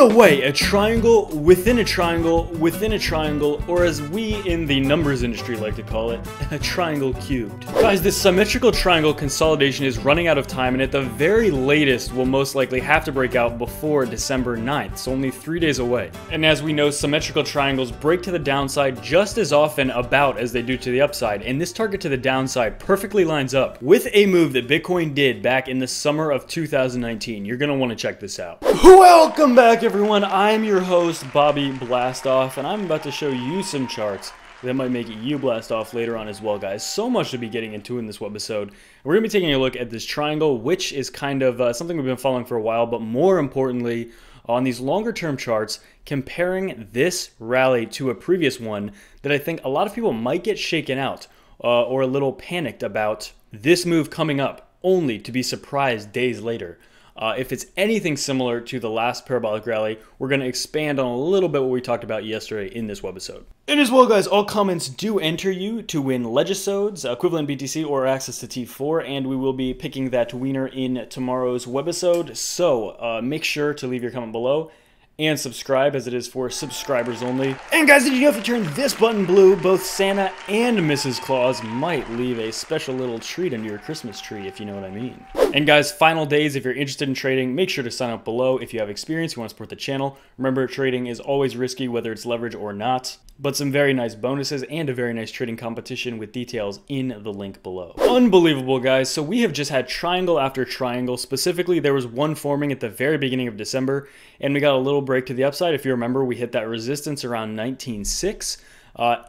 no way, a triangle within a triangle within a triangle, or as we in the numbers industry like to call it, a triangle cubed. Guys, this symmetrical triangle consolidation is running out of time, and at the very latest will most likely have to break out before December 9th, so only 3 days away. And as we know, symmetrical triangles break to the downside just as often about as they do to the upside, and this target to the downside perfectly lines up with a move that Bitcoin did back in the summer of 2019. You're gonna want to check this out. Welcome back, everyone. I'm your host, Bobby Blastoff, and I'm about to show you some charts that might make you blast off later on as well, guys. So much to be getting into in this webisode. We're gonna be taking a look at this triangle, which is kind of something we've been following for a while, but more importantly, on these longer term charts, comparing this rally to a previous one that I think a lot of people might get shaken out or a little panicked about, this move coming up only to be surprised days later. If it's anything similar to the last parabolic rally, we're going to expand on a little bit what we talked about yesterday in this webisode. And as well, guys, all comments do enter you to win Legisodes, equivalent BTC, or access to T4, and we will be picking that wiener in tomorrow's webisode, so make sure to leave your comment below and subscribe, as it is for subscribers only. And guys, did you know if you turn this button blue, both Santa and Mrs. Claus might leave a special little treat under your Christmas tree, if you know what I mean. And guys, final days, if you're interested in trading, make sure to sign up below. If you have experience, you want to support the channel. Remember, trading is always risky, whether it's leverage or not, but some very nice bonuses and a very nice trading competition with details in the link below. Unbelievable, guys. So we have just had triangle after triangle. Specifically, there was one forming at the very beginning of December, and we got a little break to the upside. If you remember, we hit that resistance around 19.6,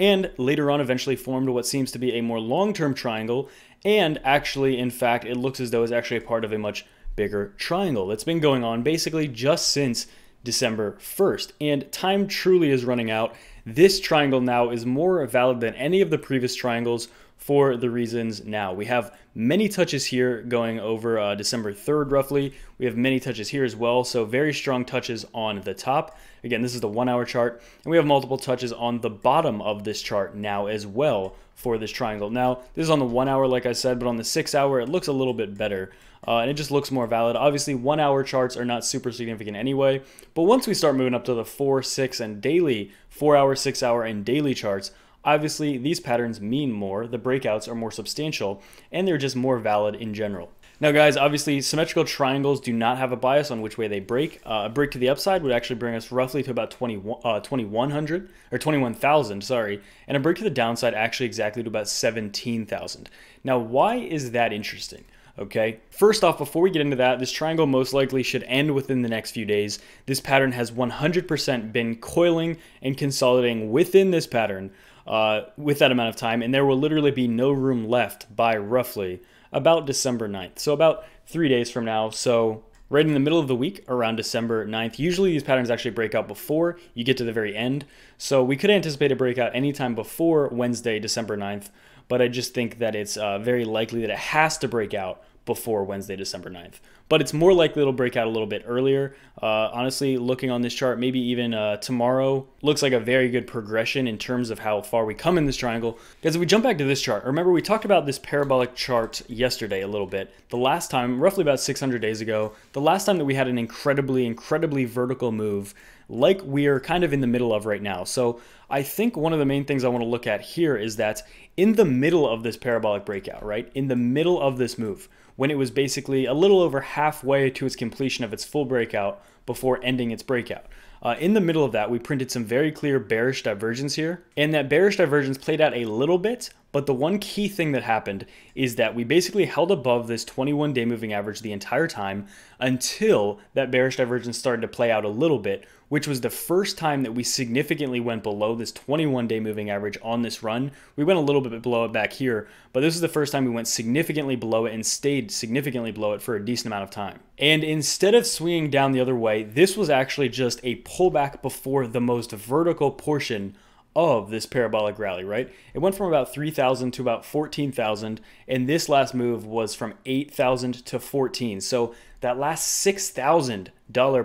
and later on eventually formed what seems to be a more long-term triangle, and actually, in fact, it looks as though it's actually a part of a much bigger triangle that's been going on basically just since December 1st, and time truly is running out. This triangle now is more valid than any of the previous triangles for the reasons now. We have many touches here going over December 3rd, roughly. We have many touches here as well, so very strong touches on the top. Again, this is the 1 hour chart, and we have multiple touches on the bottom of this chart now as well for this triangle. Now, this is on the 1 hour, like I said, but on the 6 hour, it looks a little bit better, and it just looks more valid. Obviously, 1 hour charts are not super significant anyway, but once we start moving up to the 4, 6, and daily, 4 hour, 6 hour, and daily charts, obviously, these patterns mean more, the breakouts are more substantial, and they're just more valid in general. Now, guys, obviously, symmetrical triangles do not have a bias on which way they break. A break to the upside would actually bring us roughly to about 2100, or 21,000, sorry, and a break to the downside actually exactly to about 17,000. Now, why is that interesting? Okay, first off, before we get into that, this triangle most likely should end within the next few days. This pattern has 100% been coiling and consolidating within this pattern with that amount of time, and there will literally be no room left by roughly about December 9th. So about 3 days from now, so right in the middle of the week around December 9th. Usually these patterns actually break out before you get to the very end, so we could anticipate a breakout anytime before Wednesday, December 9th. But I just think that it's very likely that it has to break out before Wednesday, December 9th. But it's more likely it'll break out a little bit earlier. Honestly, looking on this chart, maybe even tomorrow looks like a very good progression in terms of how far we come in this triangle. Because if we jump back to this chart, remember we talked about this parabolic chart yesterday a little bit. The last time, roughly about 600 days ago, the last time that we had an incredibly, incredibly vertical move like we are kind of in the middle of right now. So I think one of the main things I want to look at here is that in the middle of this parabolic breakout, right, in the middle of this move, when it was basically a little over halfway to its completion of its full breakout before ending its breakout. In the middle of that, we printed some very clear bearish divergence here, and that bearish divergence played out a little bit, but the one key thing that happened is that we basically held above this 21-day moving average the entire time until that bearish divergence started to play out a little bit, which was the first time that we significantly went below this 21-day moving average on this run. We went a little bit below it back here, but this is the first time we went significantly below it and stayed significantly below it for a decent amount of time. And instead of swinging down the other way, this was actually just a pullback before the most vertical portion of this parabolic rally, right? It went from about 3,000 to about 14,000, and this last move was from 8,000 to 14. So that last $6,000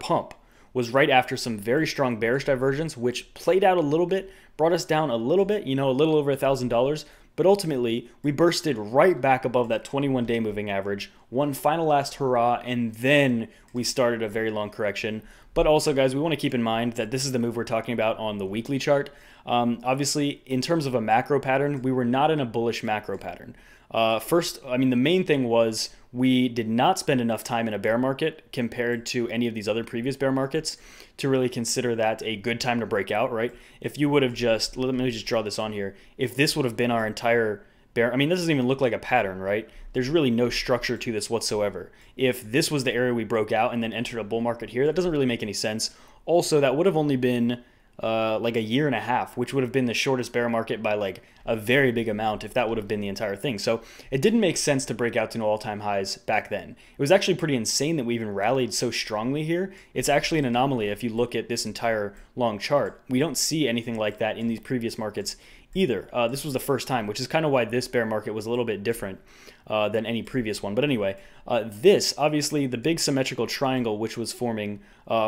pump was right after some very strong bearish divergence, which played out a little bit, brought us down a little bit, you know, a little over $1,000, But ultimately, we bursted right back above that 21-day moving average, one final last hurrah, and then we started a very long correction. But also, guys, we want to keep in mind that this is the move we're talking about on the weekly chart. Obviously, in terms of a macro pattern, we were not in a bullish macro pattern. The main thing was we did not spend enough time in a bear market compared to any of these other previous bear markets to really consider that a good time to break out, right? If you would have just, let me just draw this on here. If this would have been our entire bear, I mean, this doesn't even look like a pattern, right? There's really no structure to this whatsoever. If this was the area we broke out and then entered a bull market here, that doesn't really make any sense. Also, that would have only been like a year and a half, which would have been the shortest bear market by like a very big amount if that would have been the entire thing. So it didn't make sense to break out to new all-time highs back then. It was actually pretty insane that we even rallied so strongly here. It's actually an anomaly if you look at this entire long chart. We don't see anything like that in these previous markets either. This was the first time, which is kind of why this bear market was a little bit different than any previous one. But anyway, this, obviously the big symmetrical triangle which was forming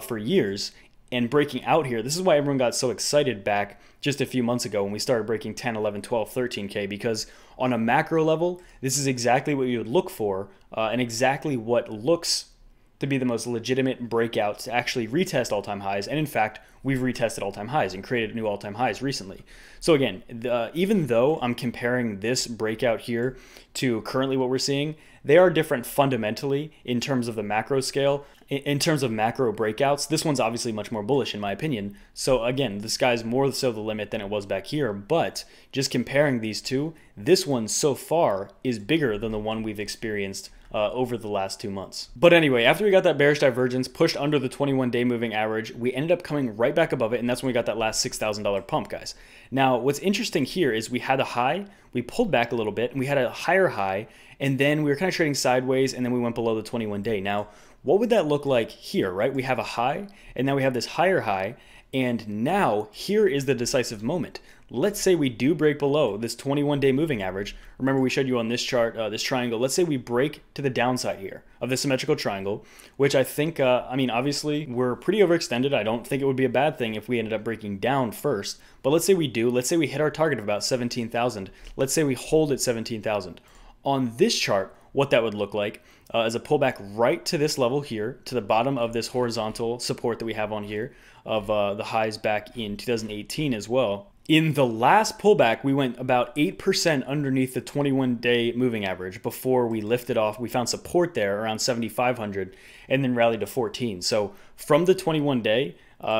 for years, and breaking out here, this is why everyone got so excited back just a few months ago when we started breaking 10, 11, 12, 13K, because on a macro level, this is exactly what you would look for and exactly what looks to be the most legitimate breakout to actually retest all-time highs. And in fact, we've retested all-time highs and created new all-time highs recently. So again, even though I'm comparing this breakout here to currently what we're seeing, they are different fundamentally in terms of the macro scale. In terms of macro breakouts, this one's obviously much more bullish in my opinion. So again, the sky's more so the limit than it was back here, but just comparing these two, this one so far is bigger than the one we've experienced over the last 2 months. But anyway, after we got that bearish divergence pushed under the 21-day moving average, we ended up coming right back above it, and that's when we got that last $6,000 pump, guys. Now, what's interesting here is we had a high, we pulled back a little bit, and we had a higher high, and then we were kind of trading sideways, and then we went below the 21-day. Now, what would that look like here, right? We have a high, and now we have this higher high, and now here is the decisive moment. Let's say we do break below this 21-day moving average. Remember, we showed you on this chart, this triangle. Let's say we break to the downside here of the symmetrical triangle, which I think, obviously we're pretty overextended. I don't think it would be a bad thing if we ended up breaking down first, but let's say we do. Let's say we hit our target of about 17,000. Let's say we hold at 17,000. On this chart, what that would look like is a pullback right to this level here, to the bottom of this horizontal support that we have on here of the highs back in 2018 as well. In the last pullback, we went about 8% underneath the 21-day moving average before we lifted off. We found support there around 7,500 and then rallied to 14. So from the 21-day,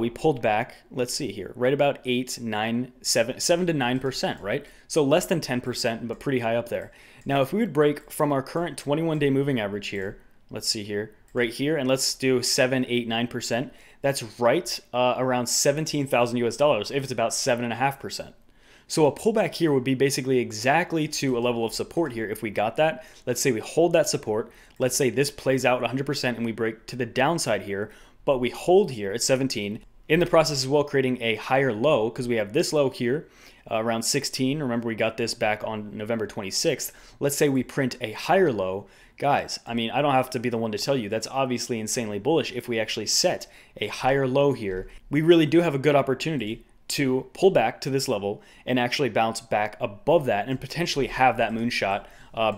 we pulled back, let's see here, right about 7 to 9%, right? So less than 10%, but pretty high up there. Now, if we would break from our current 21-day moving average here, let's see here, right here, and let's do 7, 8, 9%. That's right around $17,000 US if it's about 7.5%. So a pullback here would be basically exactly to a level of support here if we got that. Let's say we hold that support. Let's say this plays out 100% and we break to the downside here, but we hold here at 17. In the process as well, creating a higher low because we have this low here around 16. Remember, we got this back on November 26th. Let's say we print a higher low. Guys, I mean, I don't have to be the one to tell you that's obviously insanely bullish if we actually set a higher low here. We really do have a good opportunity to pull back to this level and actually bounce back above that and potentially have that moonshot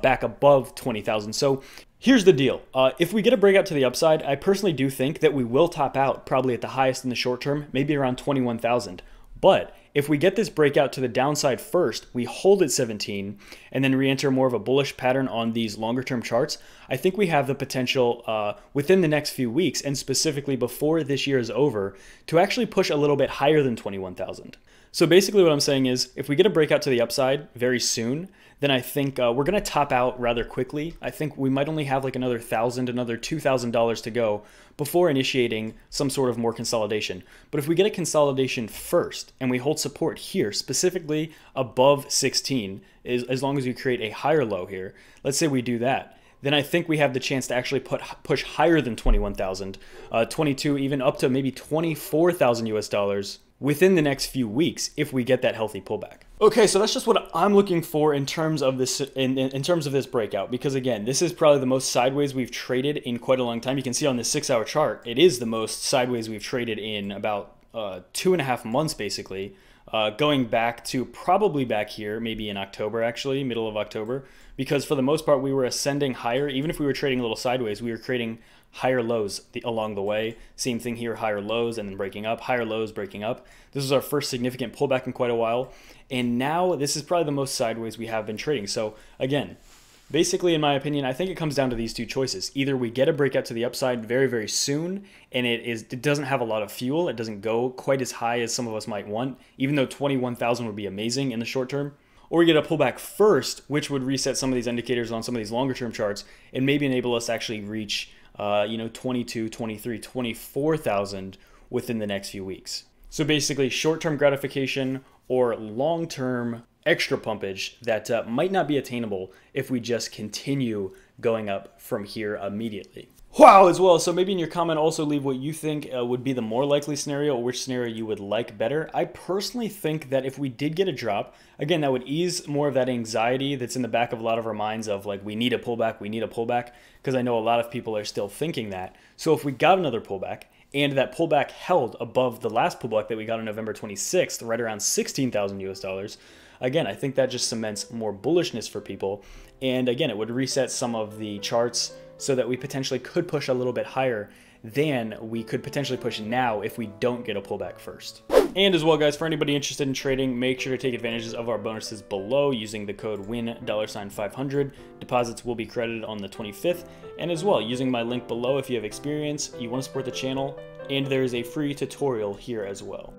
back above 20,000. So here's the deal. If we get a breakout to the upside, I personally do think that we will top out probably at the highest in the short term, maybe around 21,000. But if we get this breakout to the downside first, we hold at 17 and then re-enter more of a bullish pattern on these longer term charts, I think we have the potential within the next few weeks and specifically before this year is over to actually push a little bit higher than 21,000. So basically what I'm saying is if we get a breakout to the upside very soon, then I think we're going to top out rather quickly. I think we might only have like another $1,000, another $2,000 to go before initiating some sort of more consolidation. But if we get a consolidation first and we hold support here, specifically above 16, as long as we create a higher low here, let's say we do that, then I think we have the chance to actually push higher than 21,000, 22, even up to maybe 24,000 US dollars within the next few weeks if we get that healthy pullback. Okay, so that's just what I'm looking for in terms of this in terms of this breakout, because again, this is probably the most sideways we've traded in quite a long time. You can see on this 6-hour chart, it is the most sideways we've traded in about 2.5 months basically. going back to probably back here, maybe in October actually, middle of October, because for the most part we were ascending higher. Even if we were trading a little sideways, we were creating higher lows along the way. Same thing here, higher lows and then breaking up, higher lows, breaking up. This is our first significant pullback in quite a while. And now this is probably the most sideways we have been trading. So again, basically, in my opinion, I think it comes down to these two choices. Either we get a breakout to the upside very, very soon, and it doesn't have a lot of fuel. It doesn't go quite as high as some of us might want, even though 21,000 would be amazing in the short term. Or we get a pullback first, which would reset some of these indicators on some of these longer term charts and maybe enable us to actually reach, 22, 23, 24,000 within the next few weeks. So basically, short-term gratification or long-term extra pumpage that might not be attainable if we just continue going up from here immediately. Wow, as well. So maybe in your comment also leave what you think would be the more likely scenario or which scenario you would like better. I personally think that if we did get a drop, again, that would ease more of that anxiety that's in the back of a lot of our minds of like, we need a pullback, because I know a lot of people are still thinking that. So if we got another pullback, and that pullback held above the last pullback that we got on November 26th, right around 16,000 US dollars. Again, I think that just cements more bullishness for people. And again, it would reset some of the charts so that we potentially could push a little bit higher than we could potentially push now if we don't get a pullback first. And as well, guys, for anybody interested in trading, make sure to take advantage of our bonuses below using the code WIN$500. Deposits will be credited on the 25th. And as well, using my link below if you have experience, you want to support the channel, and there is a free tutorial here as well.